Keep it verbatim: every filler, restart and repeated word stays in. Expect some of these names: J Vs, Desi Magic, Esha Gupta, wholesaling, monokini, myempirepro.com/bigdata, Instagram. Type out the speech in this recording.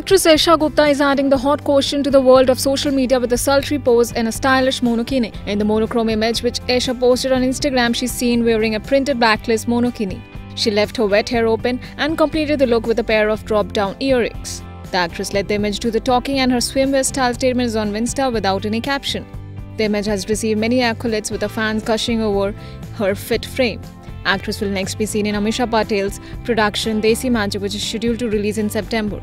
Actress Esha Gupta is adding the hot question to the world of social media with a sultry pose and a stylish monokini. In the monochrome image which Esha posted on Instagram, she's seen wearing a printed backless monokini. She left her wet hair open and completed the look with a pair of drop-down earrings. The actress let the image do the talking, and her swimwear style statement is on Insta without any caption. The image has received many accolades, with the fans gushing over her fit frame. Actress will next be seen in Amisha Patel's production Desi Magic, which is scheduled to release in September.